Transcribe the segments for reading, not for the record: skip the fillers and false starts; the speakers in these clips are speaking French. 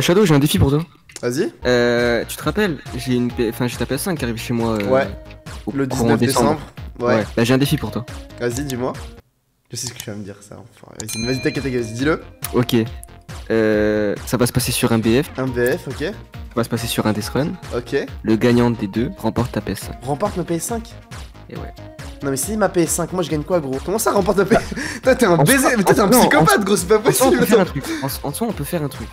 Shadow, j'ai un défi pour toi. Vas-y. Tu te rappelles, j'ai une j'ai ta PS5 qui arrive chez moi. Ouais. Le 19 décembre. Ouais. Bah, j'ai un défi pour toi. Vas-y, dis-moi. Je sais ce que tu vas me dire, ça. Enfin, vas-y, t'inquiète, vas-y, dis-le. Ok. Ça va se passer sur un BF. Un BF, ok. Ça va se passer sur un Death Run. Ok. Le gagnant des deux remporte ta PS5. Remporte ma PS5? Et ouais. Non mais si ma PS5, moi je gagne quoi gros? Comment ça remporte ma PS5? Toi t'es un baiser, mais toi t'es un psychopathe gros, c'est pas possible. En soi on peut faire un truc.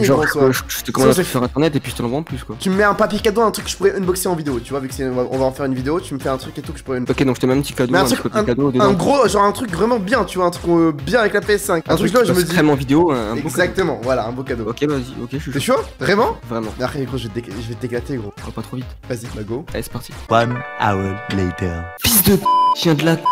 Genre je te commande un truc sur internet et puis je te l'envoie en plus quoi. Tu me mets un papier cadeau, un truc que je pourrais unboxer en vidéo, tu vois, vu que on va en faire une vidéo, tu me fais un truc et tout que je pourrais unboxer. Ok, donc je te mets un petit cadeau, un petit papier cadeau. Un gros, genre un truc vraiment bien, tu vois, un truc bien avec la PS5. Un truc là je me dis. Vraiment vidéo, un beau. Exactement, voilà, un beau cadeau. Ok vas-y, ok je suis. T'es chaud? Vraiment? Vraiment. Après gros je vais t'éclater gros. Pas trop vite. Vas-y, bah go. Allez c'est parti. 1 hour later. Fils de p***, chien de la p***.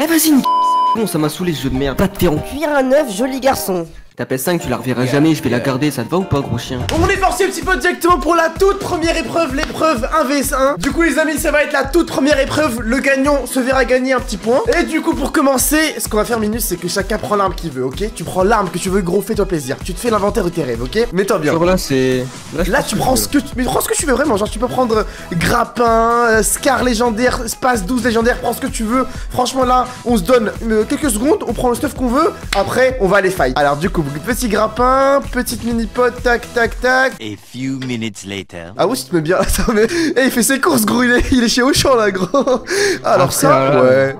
Eh vas-y une p***. Bon ça m'a saoulé ce jeu de merde. Pas de terron. Cuire un œuf, joli garçon. Ta PS5 tu la reverras jamais, je vais la garder, ça te va ou pas gros chien? On est parti un petit peu directement pour la toute première épreuve, l'épreuve 1v1. Du coup les amis ça va être la toute première épreuve, le gagnant se verra gagner un petit point. Et du coup pour commencer, ce qu'on va faire Minus c'est que chacun prend l'arme qu'il veut, ok? Tu prends l'arme que tu veux gros, fais-toi plaisir, tu te fais l'inventaire de tes rêves, ok? Mets-toi bien. Genre là c'est... Là tu prends ce que tu... Mais prends ce que tu veux vraiment, genre tu peux prendre grappin, scar légendaire, space 12 légendaire, prends ce que tu veux. Franchement là on se donne quelques secondes, on prend le stuff qu'on veut, après on va aller fight. Alors du coup petit grappin, petite mini pote, tac tac tac. A few minutes later. Ah ouais, tu te mets bien là, ça mais... Eh, il fait ses courses, gros, il est chez Auchan là, gros. Alors ça, ouais.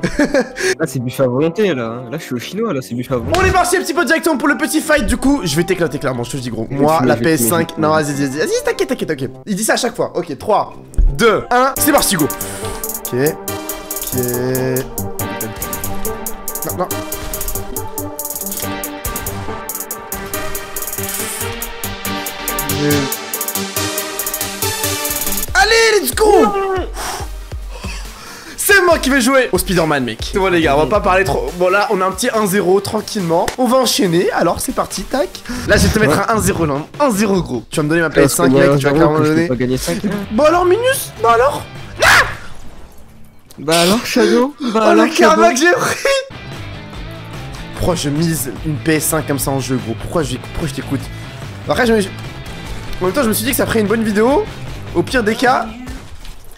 Là, c'est buffet à volonté là. Là, je suis au chinois là, c'est buffet à volonté. On est parti un petit peu directement pour le petit fight. Du coup, je vais t'éclater clairement, je te dis gros. Moi, la PS5. Non, vas-y, t'inquiète. Il dit ça à chaque fois. Ok, 3, 2, 1, c'est parti, go. Ok. Non. Allez, let's go! C'est moi qui vais jouer au Spider-Man, mec. C'est bon, les gars, on va pas parler trop. Bon, là, on a un petit 1-0 tranquillement. On va enchaîner. Alors, c'est parti, tac. Là, je vais te mettre un 1-0, là. 1-0, gros. Tu vas me donner ma PS5, mec. Tu vas clairement me donner. Bon, alors, Minus? Bah, alors? Bah, alors, Shadow? Bah, alors, le karma que j'ai pris! Pourquoi je mise une PS5 comme ça en jeu, gros? Pourquoi je t'écoute? Après, en même temps, je me suis dit que ça ferait une bonne vidéo. Au pire des cas.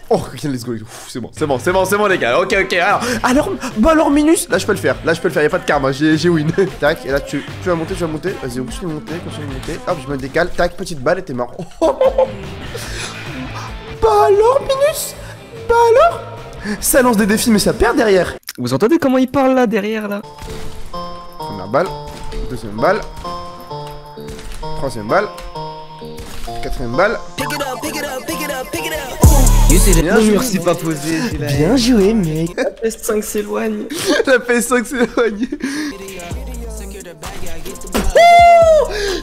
Oh, let's go. C'est bon, les gars. Ok. Alors, Minus. Là, je peux le faire. Y'a pas de karma. J'ai win. Tac, et là, tu vas monter. Vas-y, continue de monter. Hop, je me décale. Tac, petite balle et t'es mort. Bah alors, Minus. Bah alors. Ça lance des défis, mais ça perd derrière. Vous entendez comment il parle là, derrière là? Première balle. Deuxième balle. Troisième balle. Quatrième balle. Bien joué, c'est pas posé. Bien joué, mec. La PS5 s'éloigne.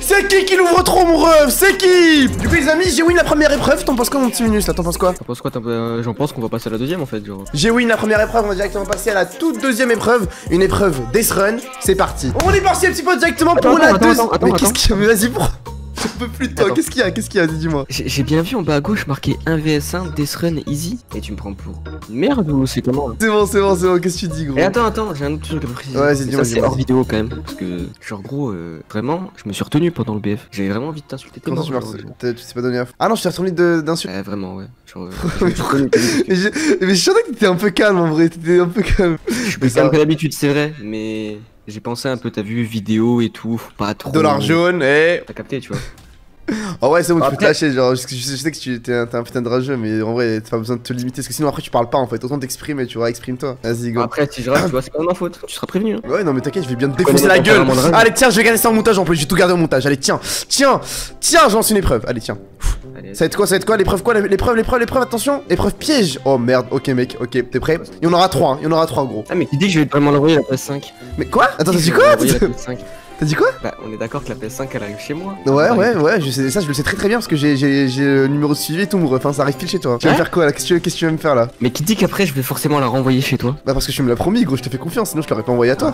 C'est qui l'ouvre trop, mon ref? C'est qui? Du coup, les amis, j'ai win la première épreuve. T'en penses quoi, mon petit Minus? Là, t'en penses quoi? J'en pense qu'on va passer à la deuxième en fait. J'ai win la première épreuve. On va directement passer à la toute deuxième épreuve. Une épreuve Death Run. C'est parti. On est parti un petit peu directement pour la deuxième. Mais qu'est-ce qu'il y a? Vas-y, pour. J'en peux plus de toi, qu'est-ce qu'il y a, dis-moi. J'ai bien vu en bas à gauche marqué 1v1 Death Run Easy. Et tu me prends pour merde ou c'est comment? C'est bon, qu'est-ce que tu dis gros? Et attends, j'ai un autre truc à préciser. Ouais, dis-moi. C'est hors vidéo quand même. Parce que, genre gros, vraiment, je me suis retenu pendant le BF. J'avais vraiment envie de t'insulter. Comment tu m'as retenu? Tu t'es pas donné à... Ah non, je t'ai retenu d'insulter. Vraiment, ouais. Mais je sentais que t'étais un peu calme en vrai, Je suis plus calme que d'habitude, c'est vrai, mais... J'ai pensé un peu, t'as vu, vidéo et tout, pas trop. Dollar jaune et... T'as capté, tu vois. Oh ouais, c'est bon, tu peux te lâcher, genre, je sais que t'es un putain de rageux, mais en vrai, t'as pas besoin de te limiter, parce que sinon après tu parles pas en fait, autant t'exprimer, tu vois, exprime-toi. Vas-y, go. Après, si je rage, tu vois, c'est pas ma faute, tu seras prévenu. Hein. Ouais, non, mais t'inquiète, je vais bien te défoncer la gueule. Allez, tiens, je vais garder ça en montage en plus, j'ai tout gardé au montage. Allez, tiens, je lance une épreuve. Allez, tiens. Ça va être quoi? L'épreuve, attention. Épreuve piège. Oh merde, ok mec, ok, t'es prêt? Il y en aura 3 gros. Ah mais tu dis que je vais vraiment l'envoyer la PS5. Mais quoi? Attends, t'as dit quoi? T'as dit quoi? Bah on est d'accord que la PS5 elle arrive chez moi. Ouais, je sais ça, je le sais très bien parce que j'ai le numéro de suivi et tout, bref, ça arrive pile chez toi. Tu vas me faire quoi là? Qu'est-ce que tu vas me faire là? Mais qui dit qu'après je vais forcément la renvoyer chez toi? Bah parce que tu me l'as promis gros, je te fais confiance, sinon je l'aurais pas envoyé à toi.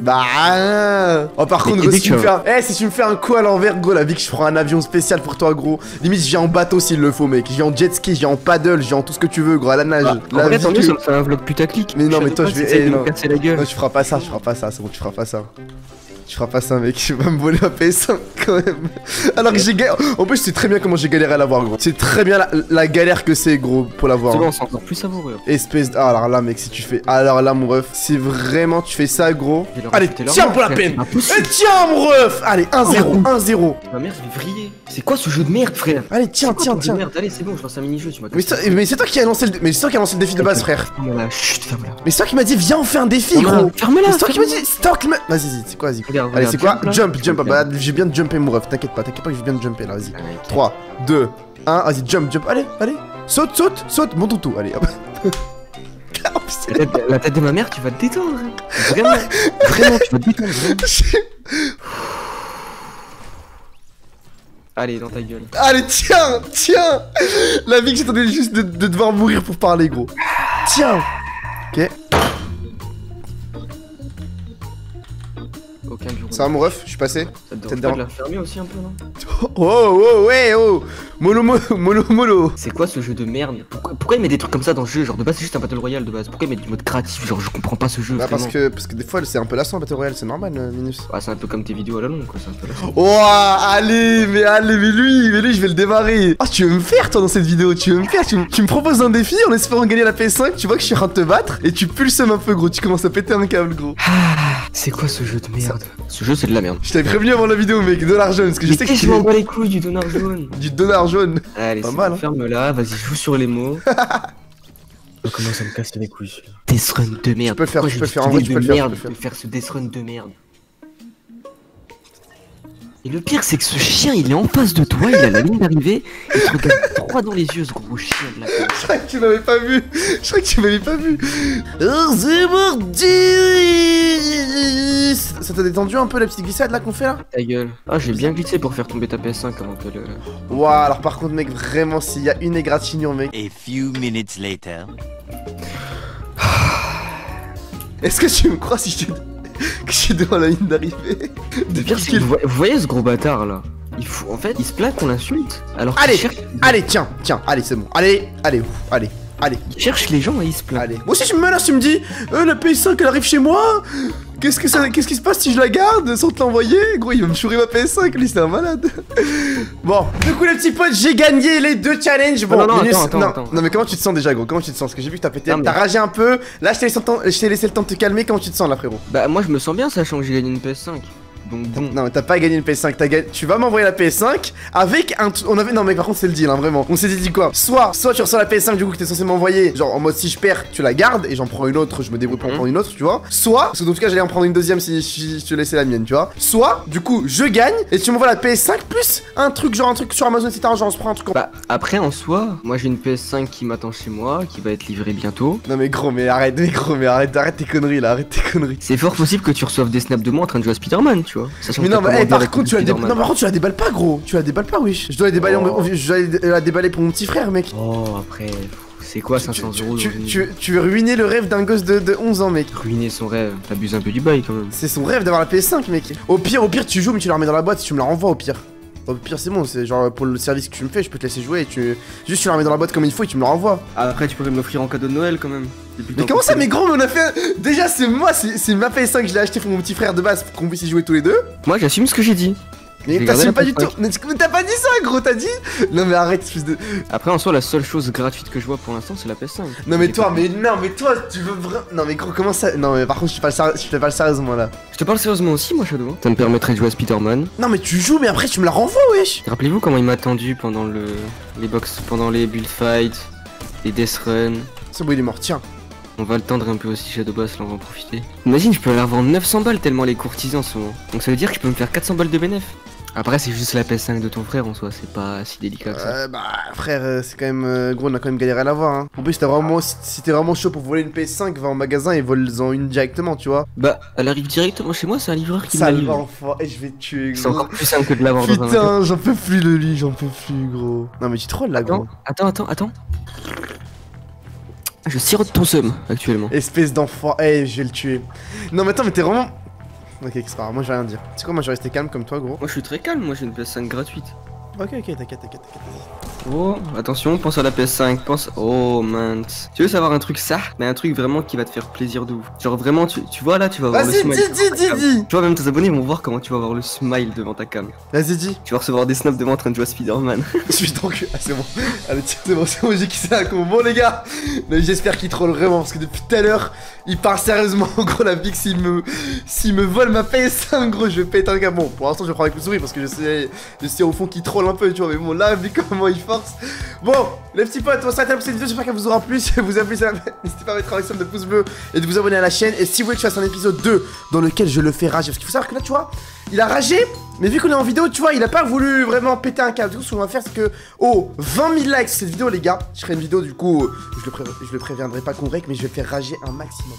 Bah. Oh par contre gros, si tu me fais un... Eh si tu me fais un coup à l'envers gros, la vie que je prends un avion spécial pour toi gros. Limite je viens en bateau s'il le faut mec, je viens en jet ski, je viens en paddle, je viens en tout ce que tu veux gros à la nage. Là ça me fait un vlog putaclic. Mais non mais toi je vais... Tu feras pas ça, c'est bon, tu feras pas ça. Je ferai face à un mec qui va me voler la PS5 quand même. Alors que j'ai galéré. En plus, je sais très bien comment j'ai galéré à l'avoir, gros. C'est très bien la galère que c'est, gros, pour l'avoir. C'est bon, on s'en sort plus savoureux. Espèce de. Alors là, mec, si tu fais. Alors là, mon ref, si vraiment tu fais ça, gros. Allez, tiens pour la peine. Et tiens, mon ref. Allez, 1-0, 1-0. Ma mère, je vais vriller. C'est quoi ce jeu de merde, frère? Allez, tiens, tiens. Allez, c'est bon, je lance un mini-jeu, tu m'as. Mais c'est toi qui a lancé le défi de base, frère. Chut, ferme-la. Mais c'est toi qui m'a dit, viens, on fait un défi, gros. Ferme-la. C'est toi qui m'a dit, stop. Vas-y, c'est quoi, vas-y. Allez, c'est quoi? Jump, jump. Bah, j'ai bien jumpé, mon ref. T'inquiète pas que j'ai bien jumpé là, vas-y. 3, 2, 1, vas-y, jump, jump. Allez, allez. Saute, saute, saute. Mon toutou, allez, hop. La tête de ma mère, tu vas te détendre. Vraiment, vraiment, tu vas te détendre. Allez, dans ta gueule. Allez, tiens, tiens. La vie que j'attendais juste de devoir mourir pour parler, gros. Tiens. Ok. C'est un mon ref, je suis passé. Ça te dérange pas de la fermer aussi un peu, non? Oh, oh, ouais, oh. Molo, molo, molo. C'est quoi ce jeu de merde? Pourquoi ils mettent des trucs comme ça dans le jeu? Genre de base, c'est juste un Battle Royale de base. Pourquoi ils mettent du mode créatif? Genre, je comprends pas ce jeu. Bah, parce que des fois, c'est un peu lassant, Battle Royale, c'est normal, Minus. Bah, c'est un peu comme tes vidéos à la longue, quoi. Oh, allez, mais lui, je vais le démarrer. Ah, oh, tu veux me faire, toi, dans cette vidéo? Tu veux me faire? Tu me proposes un défi en espérant gagner la PS5. Tu vois que je suis en train de te battre et tu pulses un peu, gros. Tu commences à péter un câble, gros. C'est quoi ce jeu de merde? Ce jeu c'est de la merde. Je t'avais prévenu avant la vidéo, mec, dollar jaune, parce que je sais que je m'en bats les couilles du dollar jaune. Du dollar jaune. Allez, pas mal, hein. Ferme là, vas-y, joue sur les mots. Je commence à me casser les couilles. Death run de merde. Tu peux faire ce death run de merde. Et le pire c'est que ce chien il est en face de toi, il a la ligne d'arrivée, il te regarde droit dans les yeux, ce gros chien de la gueule. Je crois que tu m'avais pas vu. Oh, c'est mordi. Ça t'a détendu un peu la petite glissade là qu'on fait là? Ta gueule. Ah, j'ai bien glissé pour faire tomber ta PS5 avant que le... Ouah, alors par contre mec, vraiment s'il y a une égratignure, mec. A few minutes later. Est-ce que tu me crois si je te... que je suis devant la ligne d'arrivée? Vous voyez ce gros bâtard là? Il faut, en fait, il se plaint qu'on l'insulte. Alors allez, allez, tiens, allez, c'est bon. Allez. Il cherche les gens et il se plaint. Allez. Moi aussi, je me menace, tu me dis, la PS5 elle arrive chez moi. Qu'est-ce qui se passe si je la garde sans te l'envoyer? Gros, il va me chourer ma PS5, lui, c'est un malade. Bon, du coup, les petits potes, j'ai gagné les deux challenges. Bon, non, Minus, attends. Non, mais comment tu te sens déjà, gros? Comment tu te sens? Parce que j'ai vu que t'as pété, t'as ragé un peu. Là, je t'ai laissé le temps de te calmer. Comment tu te sens là, frérot? Bah, moi, je me sens bien, sachant que j'ai gagné une PS5. Donc, bon. Non, mais t'as pas gagné une PS5, tu vas m'envoyer la PS5 avec un. Non, mais par contre, c'est le deal, hein, vraiment. On s'est dit quoi? Soit tu reçois la PS5 du coup que t'es censé m'envoyer, genre en mode si je perds, tu la gardes et j'en prends une autre, je me débrouille pour en prendre une autre, tu vois. Soit, parce que dans tout cas, j'allais en prendre une deuxième si je te laissais la mienne, tu vois. Soit, du coup, je gagne et tu m'envoies la PS5 plus un truc, genre un truc sur Amazon, etc. Genre on se prend un truc en. Bah, après, en soi, moi j'ai une PS5 qui m'attend chez moi, qui va être livrée bientôt. Non, mais gros, mais arrête tes conneries là, arrête tes conneries. C'est fort possible que tu reçoives des snaps de moi en train de jouer à Spider-Man, tu vois. Mais non, mais par contre, tu la déballes pas, gros. Tu la déballes pas, wesh. Je dois la déballer pour mon petit frère, mec. Oh, après, c'est quoi 500 euros? Tu veux ruiner le rêve d'un gosse de 11 ans, mec. Ruiner son rêve, t'abuses un peu du bail quand même. C'est son rêve d'avoir la PS5, mec. Au pire, tu joues, mais tu la remets dans la boîte si tu me la renvoies, au pire. Au pire, c'est bon, c'est genre pour le service que tu me fais, je peux te laisser jouer et juste tu la remets dans la boîte comme il faut et tu me la renvoies. Après, tu pourrais me l'offrir en cadeau de Noël quand même. Mais comment ça, mais gros, mais on a fait un... Déjà, c'est moi, c'est ma PS5 que je l'ai acheté pour mon petit frère de base pour qu'on puisse y jouer tous les deux. Moi, j'assume ce que j'ai dit. Mais t'assumes pas du tout. Mais t'as pas dit ça, gros, t'as dit. Non, mais arrête, espèce de. Après, en soi, la seule chose gratuite que je vois pour l'instant, c'est la PS5. Non, mais toi, tu veux vraiment. Non, mais gros, comment ça? Non, mais par contre, je te parle sérieusement là. Je te parle sérieusement aussi, moi, Shadow. Ça me permettrait de jouer à Spider-Man. Non, mais tu joues, mais après, tu me la renvoies, wesh. Rappelez-vous comment il m'a attendu pendant les build fights, les death run. C'est bon, il est mort, tiens. On va le tendre un peu aussi, Shadow Boss, là on va en profiter. Imagine, je peux la vendre 900 balles tellement les courtisans sont. Donc ça veut dire que je peux me faire 400 balles de bénéf. Après, c'est juste la PS5 de ton frère en soi, c'est pas si délicat que ça. Bah, frère, c'est quand même. Gros, on a quand même galéré à l'avoir, hein. En plus, si t'es vraiment chaud pour voler une PS5, va en magasin et vole-en une directement, tu vois. Bah, elle arrive directement chez moi, c'est un livreur qui me livre. Enfant, et je vais te tuer, gros. C'est encore plus simple que de l'avoir dans un magasin. Putain, j'en peux plus, gros. Non, mais tu trolles là, gros. Attends. Je sirote ton seum actuellement. Espèce d'enfoiré, je vais le tuer. Non, mais attends, mais t'es vraiment. Ok, c'est pas grave, moi je vais rien dire. Tu sais quoi, moi je vais rester calme comme toi, gros. Moi je suis très calme, moi j'ai une PS5 gratuite. Ok, t'inquiète. Oh, attention, pense à la PS5, pense... Oh, mince. Tu veux savoir un truc ça? Mais un truc vraiment qui va te faire plaisir de ouf. Genre vraiment, tu vois là, tu vas voir le smile. Vas-y, dis. Tu vois, même tes abonnés vont voir comment tu vas avoir le smile devant ta caméra. Vas-y, dis. Tu vas recevoir des snaps devant en train de jouer à Spider-Man. Je suis dans le cul. Ah, c'est bon. Allez, tiens, c'est bon, j'ai quitté un con. Bon, les gars, j'espère qu'il troll vraiment, parce que depuis tout à l'heure, il parle sérieusement. Gros, la Vic, s'il me vole ma PS5, gros, je vais péter un gars. Bon, pour l'instant, je vais prendre avec le sourire, parce que je sais au fond qu'il troll un peu, tu vois. Mais bon, là, vu comment il force. Bon, les petits potes, on s'arrête là pour cette vidéo. J'espère qu'elle vous aura plu. Si elle vous a plu, n'hésitez pas à mettre un maximum de pouces bleus et de vous abonner à la chaîne. Et si vous voulez que je fasse un épisode 2 dans lequel je le fais rager, parce qu'il faut savoir que là, tu vois, il a ragé, mais vu qu'on est en vidéo, tu vois, il a pas voulu vraiment péter un câble. Du coup, ce qu'on va faire, c'est que, oh, 20 000 likes cette vidéo, les gars, je ferai une vidéo, du coup, je le préviendrai pas qu'on règle, mais je vais faire rager un maximum.